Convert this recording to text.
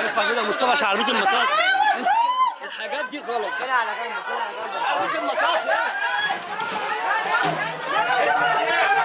ادفع كده مصطفى عشان عربيه المطاط. الحاجات دي غلط. كده على جنب، كده على جنب. عربيه المطاط.